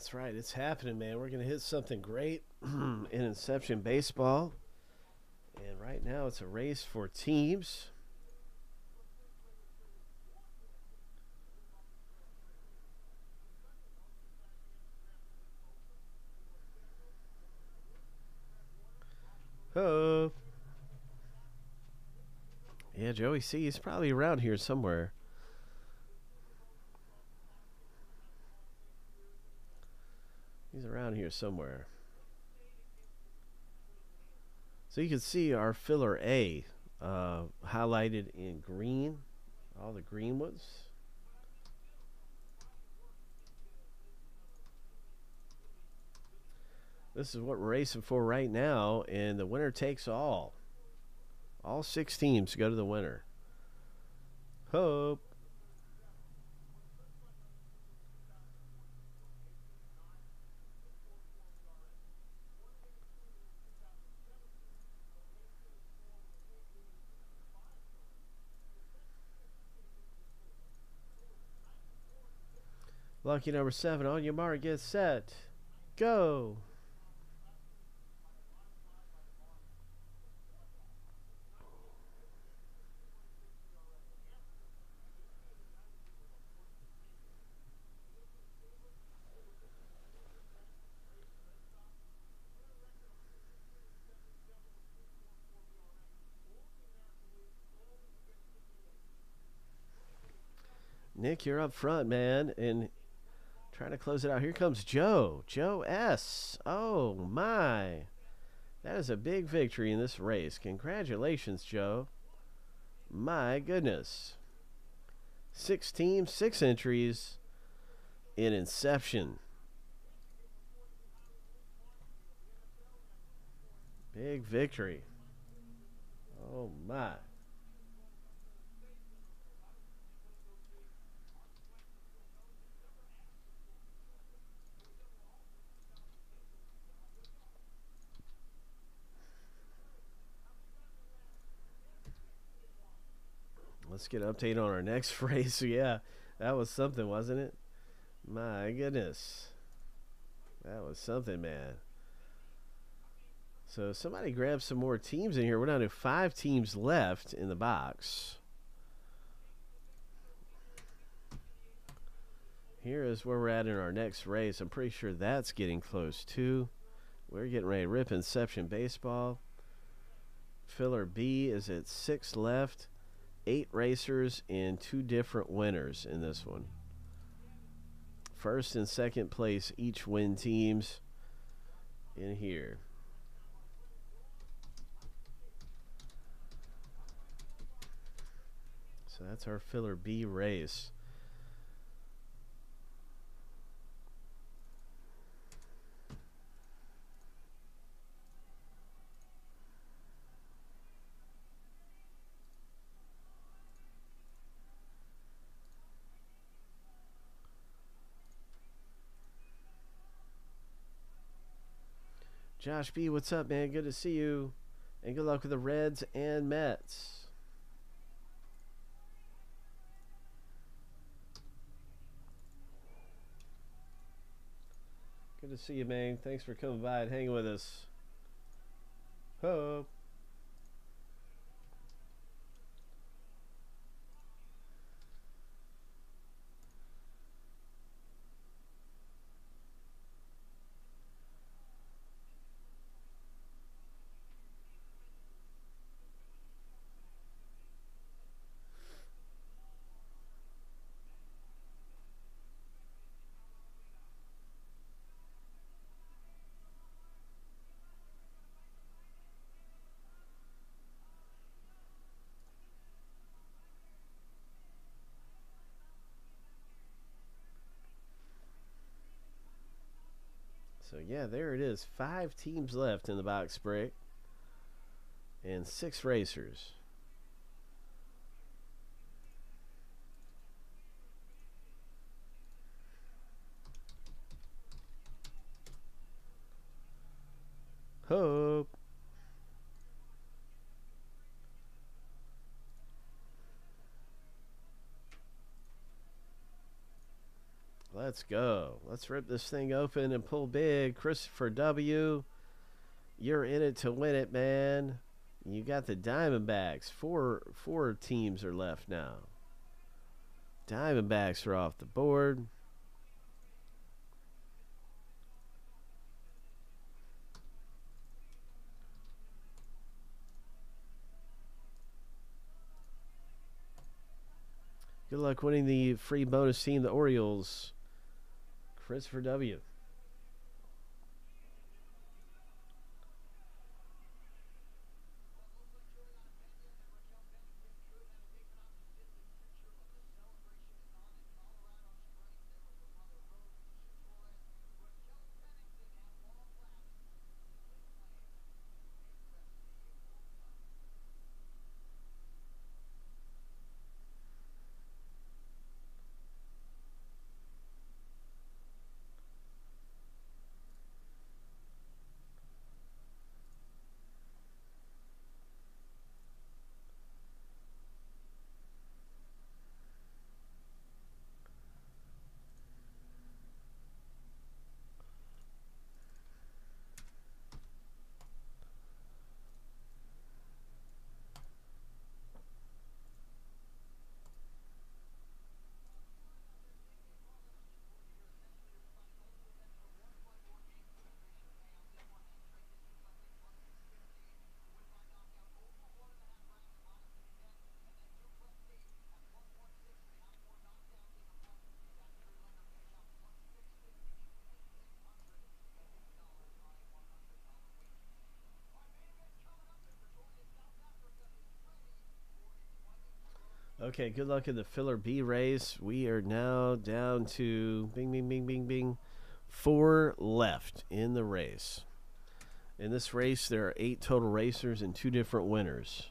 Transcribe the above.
That's right. It's happening, man. We're going to hit something great in Inception Baseball. And right now it's a race for teams. Oh. Yeah, Joey C is probably around here somewhere. He's around here somewhere. So you can see our filler A highlighted in green, all the green ones. This is what we're racing for right now, and the winner takes all. All 6 teams go to the winner. Hope. Lucky number 7, on your mark, get set, go. Nick, you're up front, man, and trying to close it out. Here comes Joe. Joe S. Oh, my. That is a big victory in this race. Congratulations, Joe. My goodness. 6 teams, 6 entries in Inception. Big victory. Oh, my. Let's get an update on our next race. Yeah, that was something, wasn't it? My goodness. That was something, man. So somebody grab some more teams in here. We're down to 5 teams left in the box. Here is where we're at in our next race. I'm pretty sure that's getting close, too. We're getting ready to rip Inception Baseball. Filler B is at 6 left. 8 racers and 2 different winners in this one. First and second place each win teams in here. So that's our filler B race. Josh B, what's up, man? Good to see you. And good luck with the Reds and Mets. Good to see you, man. Thanks for coming by and hanging with us. Hope. So yeah, there it is. 5 teams left in the box break and 6 racers. Hope. Let's go. Let's rip this thing open and pull big. Christopher W, you're in it to win it, man. You got the Diamondbacks. Four teams are left now. Diamondbacks are off the board. Good luck winning the free bonus team, the Orioles. Christopher W. Okay, good luck in the filler B race. We are now down to four left in the race. In this race, there are 8 total racers and 2 different winners.